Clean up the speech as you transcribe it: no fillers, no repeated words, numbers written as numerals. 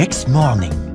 next morning.